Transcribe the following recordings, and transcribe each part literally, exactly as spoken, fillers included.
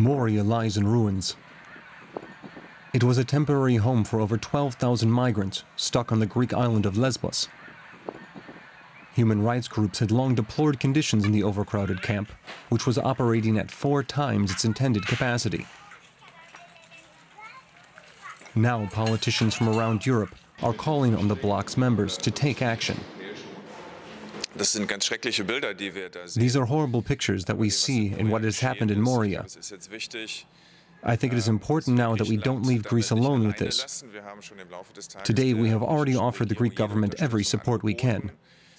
Moria lies in ruins. It was a temporary home for over twelve thousand migrants stuck on the Greek island of Lesbos. Human rights groups had long deplored conditions in the overcrowded camp, which was operating at four times its intended capacity. Now politicians from around Europe are calling on the bloc's members to take action. These are horrible pictures that we see in what has happened in Moria. I think it is important now that we don't leave Greece alone with this. Today we have already offered the Greek government every support we can.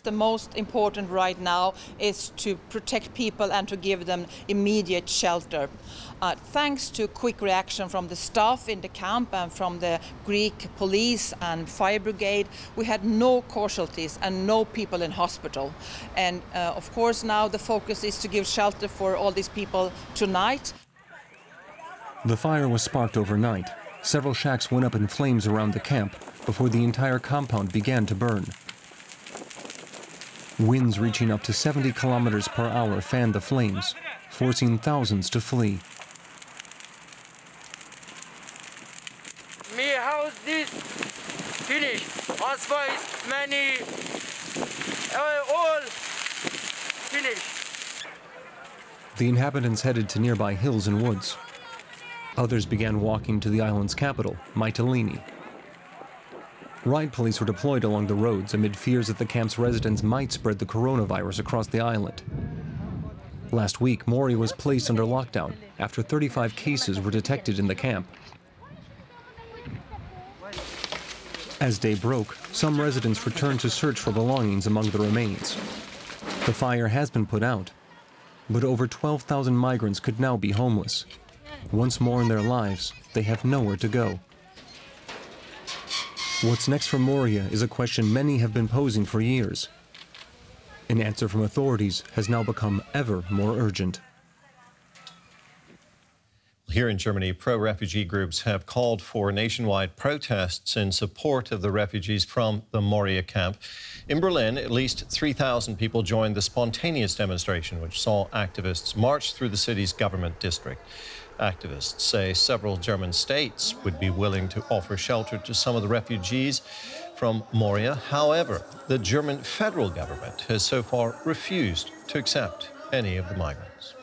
The most important right now is to protect people and to give them immediate shelter. Uh, thanks to quick reaction from the staff in the camp and from the Greek police and fire brigade, we had no casualties and no people in hospital. And uh, of course now the focus is to give shelter for all these people tonight. The fire was sparked overnight. Several shacks went up in flames around the camp before the entire compound began to burn. Winds reaching up to seventy kilometers per hour fanned the flames, forcing thousands to flee. My house is finished. As far as many, all finished. The inhabitants headed to nearby hills and woods. Others began walking to the island's capital, Mytilene. Riot police were deployed along the roads amid fears that the camp's residents might spread the coronavirus across the island. Last week, Moria was placed under lockdown after thirty-five cases were detected in the camp. As day broke, some residents returned to search for belongings among the remains. The fire has been put out, but over twelve thousand migrants could now be homeless. Once more in their lives, they have nowhere to go. What's next for Moria is a question many have been posing for years. An answer from authorities has now become ever more urgent. Here in Germany, pro-refugee groups have called for nationwide protests in support of the refugees from the Moria camp. In Berlin, at least three thousand people joined the spontaneous demonstration, which saw activists march through the city's government district. Activists say several German states would be willing to offer shelter to some of the refugees from Moria. However, the German federal government has so far refused to accept any of the migrants.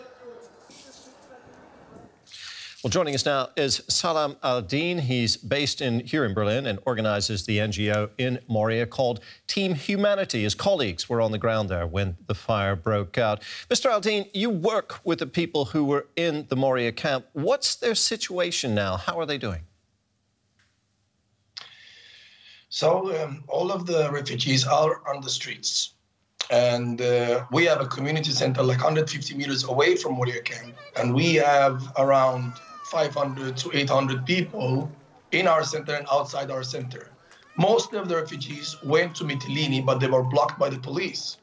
Well, joining us now is Salam Aldeen. He's based in here in Berlin and organizes the N G O in Moria called Team Humanity. His colleagues were on the ground there when the fire broke out. Mister Aldeen, you work with the people who were in the Moria camp. What's their situation now? How are they doing? So um, all of the refugees are on the streets. And uh, we have a community center like one hundred fifty meters away from Moria camp. And we have around five hundred to eight hundred people in our center and outside our center. Most of the refugees went to Mytilene, but they were blocked by the police.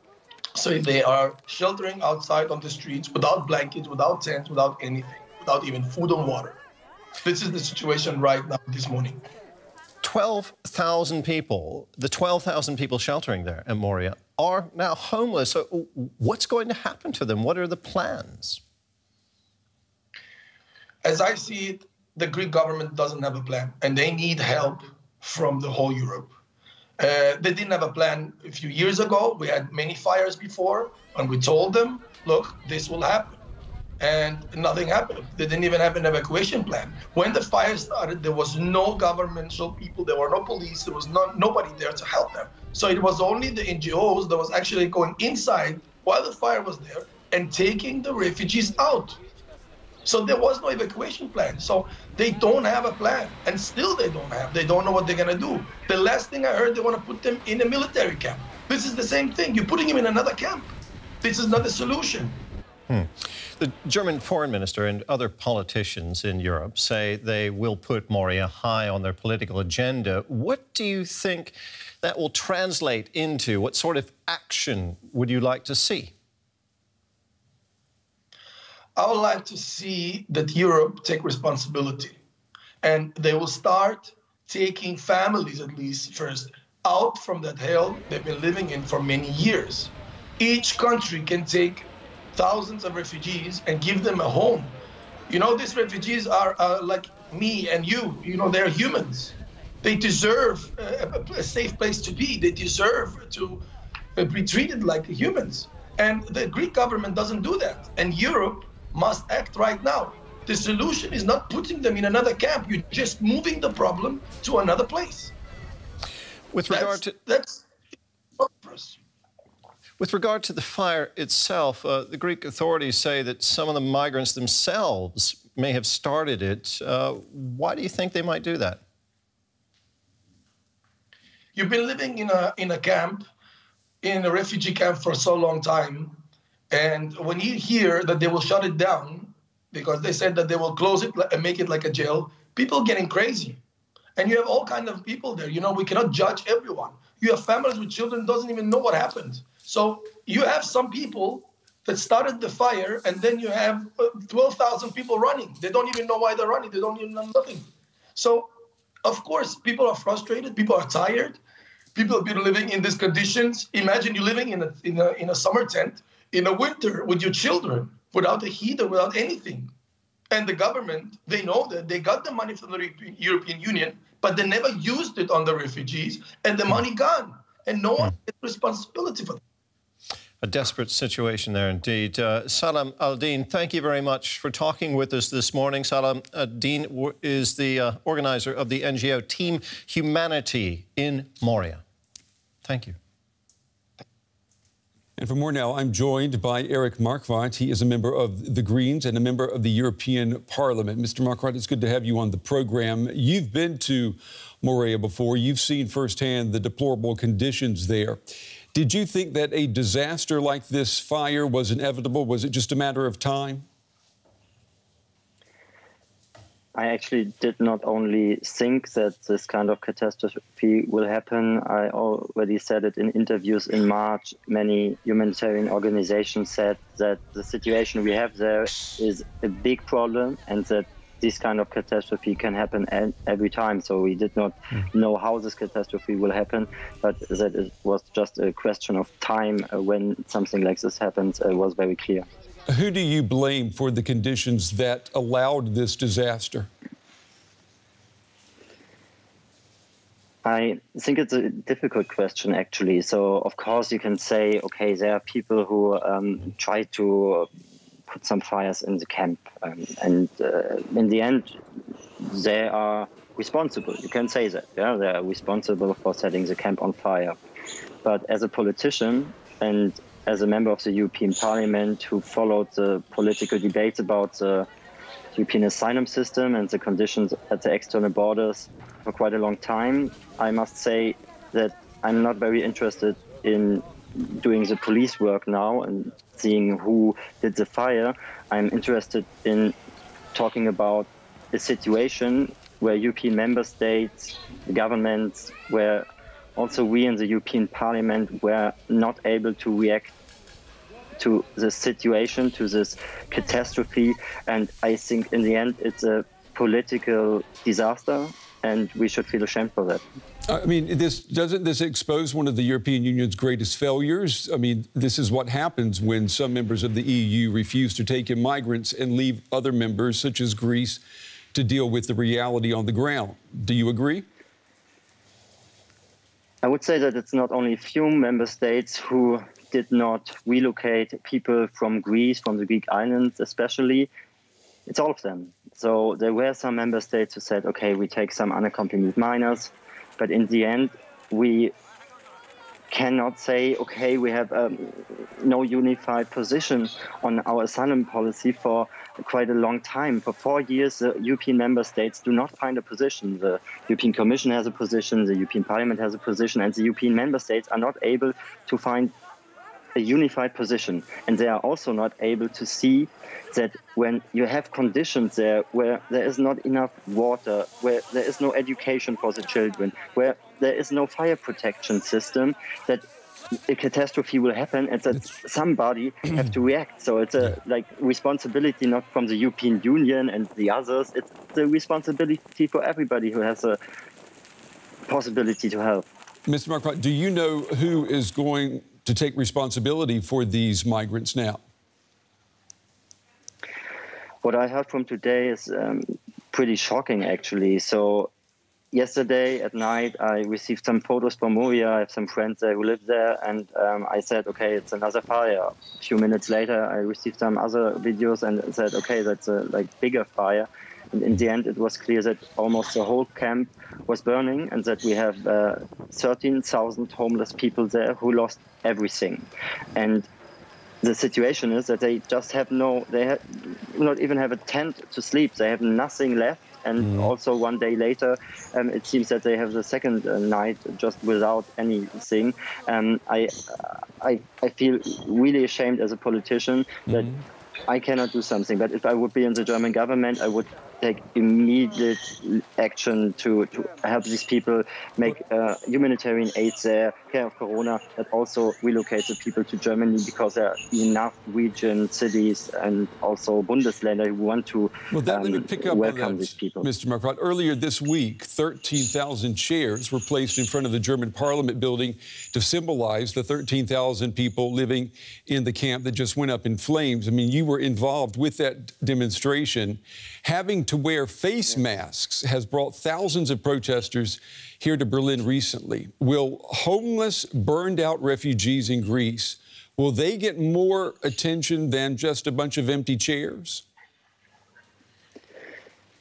So they are sheltering outside on the streets without blankets, without tents, without anything, without even food or water. This is the situation right now this morning. twelve thousand people, the twelve thousand people sheltering there in Moria, are now homeless. So what's going to happen to them? What are the plans? As I see it, the Greek government doesn't have a plan, and they need help from the whole Europe. Uh, they didn't have a plan a few years ago. We had many fires before, and we told them, look, this will happen. And nothing happened. They didn't even have an evacuation plan. When the fire started, there was no governmental people, there were no police, there was no, nobody there to help them. So it was only the N G Os that was actually going inside while the fire was there and taking the refugees out. So there was no evacuation plan. So they don't have a plan, and still they don't have, they don't know what they're gonna do. The last thing I heard, they wanna put them in a military camp. This is the same thing, you're putting them in another camp. This is not the solution. Hmm. The German foreign minister and other politicians in Europe say they will put Moria high on their political agenda. What do you think that will translate into? What sort of action would you like to see? I would like to see that Europe take responsibility, and they will start taking families, at least first, out from that hell they've been living in for many years. Each country can take thousands of refugees and give them a home. You know, these refugees are uh, like me and you, you know, they're humans. They deserve a, a safe place to be. They deserve to be treated like humans. And the Greek government doesn't do that. And Europe must act right now. The solution is not putting them in another camp. You're just moving the problem to another place. With regard that's, to that's with regard to the fire itself, uh, the Greek authorities say that some of the migrants themselves may have started it. Uh, why do you think they might do that? You've been living in a in a camp, in a refugee camp for so long time, and when you hear that they will shut it down because they said that they will close it and make it like a jail, people getting crazy. And you have all kinds of people there. You know, we cannot judge everyone. You have families with children doesn't even know what happened. So you have some people that started the fire, and then you have twelve thousand people running. They don't even know why they're running. They don't even know nothing. So, of course, people are frustrated. People are tired. People have been living in these conditions. Imagine you're living in a, in a, in a summer tent in a winter with your children, without a heater, without anything. And the government, they know that they got the money from the European Union, but they never used it on the refugees, and the money gone. And no one has responsibility for that. A desperate situation there indeed. Uh, Salam Aldeen, thank you very much for talking with us this morning. Salam Aldeen is the uh, organizer of the N G O Team Humanity in Moria. Thank you. And for more now, I'm joined by Eric Marquardt. He is a member of the Greens and a member of the European Parliament. Mister Marquardt, it's good to have you on the program. You've been to Moria before. You've seen firsthand the deplorable conditions there. Did you think that a disaster like this fire was inevitable? Was it just a matter of time? I actually did not only think that this kind of catastrophe will happen, I already said it in interviews in March. Many humanitarian organizations said that the situation we have there is a big problem and that this kind of catastrophe can happen every time. So we did not know how this catastrophe will happen, but that it was just a question of time when something like this happens was very clear. Who do you blame for the conditions that allowed this disaster? I think it's a difficult question, actually. So, of course, you can say, okay, there are people who um, try to put some fires in the camp. Um, and uh, in the end, they are responsible. You can say that. Yeah, they are responsible for setting the camp on fire. But as a politician and as a member of the European Parliament who followed the political debates about the European asylum system and the conditions at the external borders for quite a long time, I must say that I'm not very interested in doing the police work now and seeing who did the fire. I'm interested in talking about a situation where European member states, governments, where also, we in the European Parliament were not able to react to this situation, to this catastrophe. And I think in the end, it's a political disaster, and we should feel ashamed for that. I mean, this doesn't this expose one of the European Union's greatest failures? I mean, this is what happens when some members of the E U refuse to take in migrants and leave other members, such as Greece, to deal with the reality on the ground. Do you agree? I would say that it's not only a few member states who did not relocate people from Greece, from the Greek islands especially. It's all of them. So there were some member states who said, okay, we take some unaccompanied minors. But in the end, we cannot say, okay, we have um, no unified position on our asylum policy for quite a long time. For four years, the European member states do not find a position. The European Commission has a position, the European Parliament has a position, and the European member states are not able to find a unified position. And they are also not able to see that when you have conditions there where there is not enough water, where there is no education for the children, where there is no fire protection system, that a catastrophe will happen and that somebody have to react. So it's a like responsibility not from the European Union and the others. It's the responsibility for everybody who has a possibility to help. Mister Marquardt, do you know who is going to take responsibility for these migrants now? what I heard from today is um, pretty shocking, actually. So yesterday at night, I received some photos from Moria. I have some friends there who live there, and um, I said, okay, it's another fire. A few minutes later, I received some other videos and said, okay, that's a like bigger fire. And in the end, it was clear that almost the whole camp was burning, and that we have uh, thirteen thousand homeless people there who lost everything. And the situation is that they just have no, they have not even have a tent to sleep. They have nothing left. And mm. also one day later, um, it seems that they have the second uh, night just without anything. Um, I, I, I feel really ashamed as a politician that mm. I cannot do something. But if I would be in the German government, I would take immediate action to, to help these people, make uh, humanitarian aid there, care of corona, but also relocate the people to Germany, because there are enough regions, cities, and also Bundesländer who want to well, that, um, let me pick up welcome on that, these people. Mister Marquardt, earlier this week, thirteen thousand chairs were placed in front of the German Parliament building to symbolize the thirteen thousand people living in the camp that just went up in flames. I mean, you were involved with that demonstration. Having to wear face masks has brought thousands of protesters here to Berlin recently. Will homeless, burned-out refugees in Greece, will they get more attention than just a bunch of empty chairs?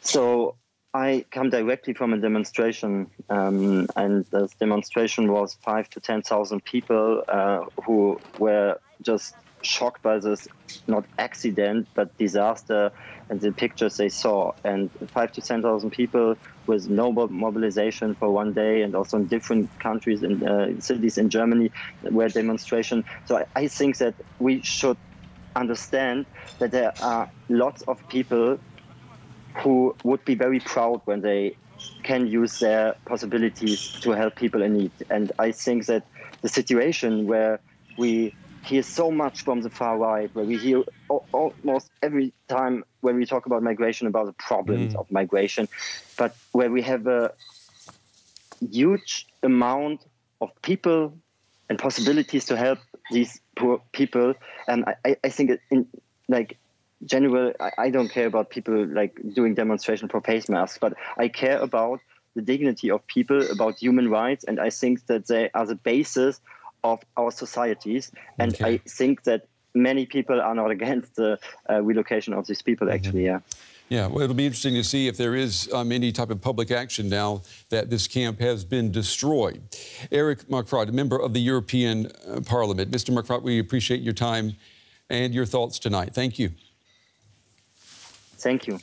So I come directly from a demonstration, um, and this demonstration was five to ten thousand people uh, who were just shocked by this, not accident, but disaster and the pictures they saw. And five to ten thousand people with no mobilization for one day, and also in different countries and uh, cities in Germany were demonstration. So I, I think that we should understand that there are lots of people who would be very proud when they can use their possibilities to help people in need. And I think that the situation where we hear so much from the far right, where we hear almost every time when we talk about migration about the problems mm. of migration, but where we have a huge amount of people and possibilities to help these poor people. And I, I think in like general, I, I don't care about people like doing demonstration for face masks, but I care about the dignity of people, about human rights. And I think that they are the basis of our societies, and okay. I think that many people are not against the uh, relocation of these people. Actually, yeah. Yeah, well, it'll be interesting to see if there is um, any type of public action now that this camp has been destroyed. Eric Marquardt, a member of the European uh, Parliament. Mister Marquardt, we appreciate your time and your thoughts tonight. Thank you. Thank you.